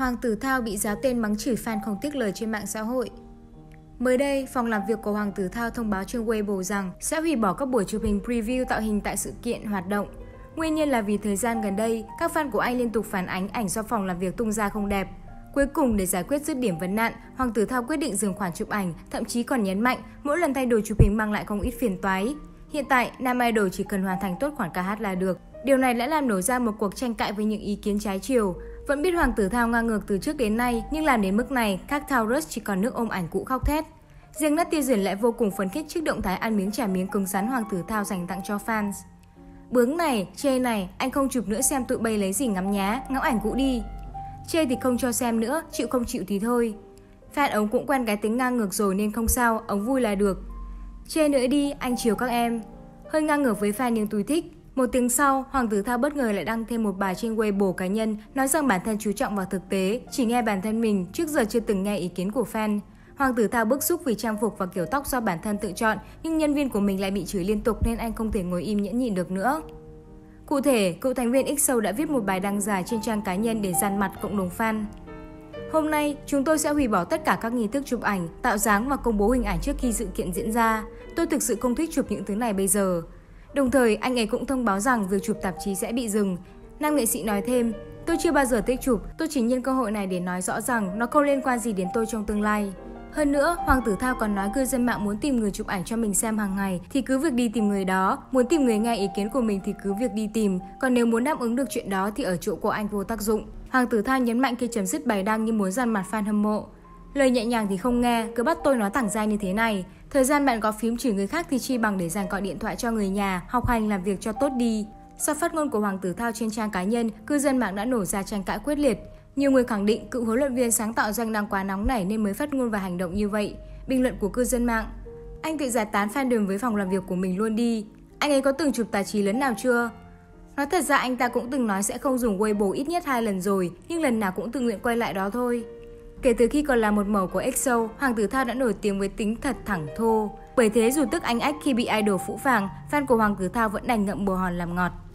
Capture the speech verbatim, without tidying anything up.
Hoàng Tử Thao bị giáo tên mắng chửi fan không tiếc lời trên mạng xã hội. Mới đây, phòng làm việc của Hoàng Tử Thao thông báo trên Weibo rằng sẽ hủy bỏ các buổi chụp hình preview tạo hình tại sự kiện hoạt động. Nguyên nhân là vì thời gian gần đây, các fan của anh liên tục phản ánh ảnh do phòng làm việc tung ra không đẹp. Cuối cùng, để giải quyết dứt điểm vấn nạn, Hoàng Tử Thao quyết định dừng khoản chụp ảnh, thậm chí còn nhấn mạnh mỗi lần thay đổi chụp hình mang lại không ít phiền toái. Hiện tại, nam idol chỉ cần hoàn thành tốt khoản ca hát là được. Điều này đã làm nổ ra một cuộc tranh cãi với những ý kiến trái chiều. Vẫn biết Hoàng Tử Thao ngang ngược từ trước đến nay, nhưng làm đến mức này, các TAOrus chỉ còn nước ôm ảnh cũ khóc thét. Riêng Nat Tiêu Duyển lại vô cùng phấn khích trước động thái ăn miếng trả miếng cứng rắn Hoàng Tử Thao dành tặng cho fans. Bướng này, chê này, anh không chụp nữa xem tụi bay lấy gì ngắm nhá, ngắm ảnh cũ đi. Chê thì không cho xem nữa, chịu không chịu thì thôi. Fan ống cũng quen cái tính ngang ngược rồi nên không sao, ống vui là được. Chê nữa đi, anh chiều các em. Hơi ngang ngược với fan nhưng tôi thích. Một tiếng sau, Hoàng Tử Thao bất ngờ lại đăng thêm một bài trên Weibo cá nhân nói rằng bản thân chú trọng vào thực tế, chỉ nghe bản thân mình, trước giờ chưa từng nghe ý kiến của fan. Hoàng Tử Thao bức xúc vì trang phục và kiểu tóc do bản thân tự chọn, nhưng nhân viên của mình lại bị chửi liên tục nên anh không thể ngồi im nhẫn nhịn được nữa. Cụ thể, cựu thành viên e ích o đã viết một bài đăng dài trên trang cá nhân để dàn mặt cộng đồng fan. Hôm nay, chúng tôi sẽ hủy bỏ tất cả các nghi thức chụp ảnh, tạo dáng và công bố hình ảnh trước khi sự kiện diễn ra. Tôi thực sự không thích chụp những thứ này bây giờ. Đồng thời, anh ấy cũng thông báo rằng việc chụp tạp chí sẽ bị dừng. Nam nghệ sĩ nói thêm, tôi chưa bao giờ thích chụp, tôi chỉ nhân cơ hội này để nói rõ rằng nó không liên quan gì đến tôi trong tương lai. Hơn nữa, Hoàng Tử Thao còn nói cư dân mạng muốn tìm người chụp ảnh cho mình xem hàng ngày thì cứ việc đi tìm người đó, muốn tìm người nghe ý kiến của mình thì cứ việc đi tìm, còn nếu muốn đáp ứng được chuyện đó thì ở chỗ của anh vô tác dụng. Hoàng Tử Thao nhấn mạnh khi chấm dứt bài đăng như muốn dằn mặt fan hâm mộ. Lời nhẹ nhàng thì không nghe, cứ bắt tôi nói thẳng ra như thế này. Thời gian bạn có phím chửi người khác thì chi bằng để dành gọi điện thoại cho người nhà, học hành làm việc cho tốt đi. Sau phát ngôn của Hoàng Tử Thao trên trang cá nhân, cư dân mạng đã nổ ra tranh cãi quyết liệt. Nhiều người khẳng định cựu huấn luyện viên sáng tạo doanh đang quá nóng nảy nên mới phát ngôn và hành động như vậy. Bình luận của cư dân mạng: anh tự giải tán fandom với phòng làm việc của mình luôn đi. Anh ấy có từng chụp tạp chí lớn nào chưa? Nói thật ra anh ta cũng từng nói sẽ không dùng Weibo ít nhất hai lần rồi, nhưng lần nào cũng tự nguyện quay lại đó thôi. Kể từ khi còn là một mẩu của e ích o, Hoàng Tử Thao đã nổi tiếng với tính thật thẳng thô. Bởi thế dù tức anh ách khi bị idol phũ phàng, fan của Hoàng Tử Thao vẫn đành ngậm bồ hòn làm ngọt.